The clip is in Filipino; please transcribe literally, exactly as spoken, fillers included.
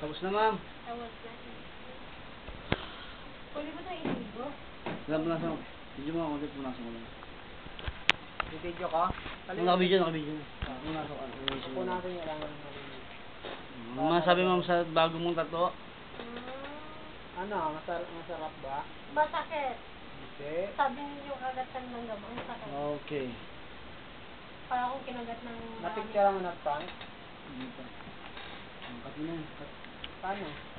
Tapos na, ma'am. Tapos na. Pwede ba tayo inigo? Alam mo na sa... Video mo ako, dito mo nasa ko lang. May video ka? Nakabidyo, nakabidyo. Nakapun natin yung alam mo. Masabi ma'am sa bago mong tato? Ano? Masarap ba? Masakit. Okay. Sabi niyo yung agatan ng gamang masakit. Okay. Para akong kinagat ng... Napicture ang anak pa? Hindi pa. Ang kat mo. Paano?